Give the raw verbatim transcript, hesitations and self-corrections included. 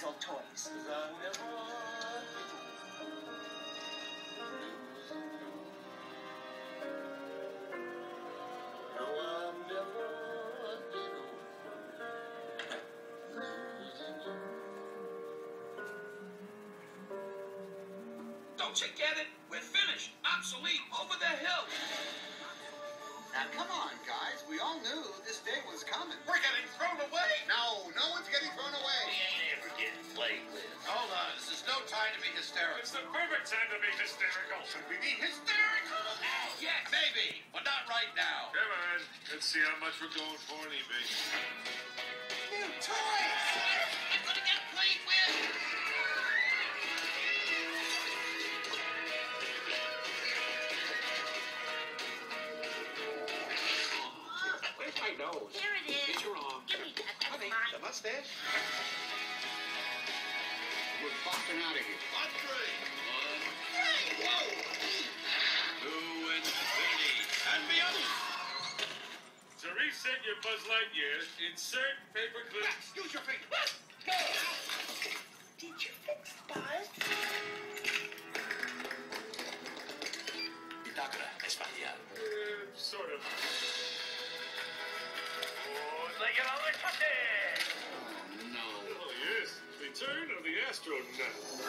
diesel toys. Don't you get it? We're finished, obsolete, over the hill. Now, come on, guys. We all knew this day was coming. We're getting thrown away. No, no one's getting thrown away. We ain't ever getting played with. Hold on. This is no time to be hysterical. It's the perfect time to be hysterical. Should we be hysterical? Oh, yes. Maybe, but not right now. Come on. Let's see how much we're going for on eBay. New toys. I'm going to get played with. Nose. Here it is. It's your arm. Give me that. That's honey, mine. The mustache. We're popping out of here. One, three. One, three. Whoa. Two and three. And beyond. To reset your Buzz Lightyear, insert paper clips. Use your finger. Go. Did you fix Buzz? Pitágora, España. Uh, sort of. Like an electricity! Oh, no. Oh, yes. Return of the astronaut.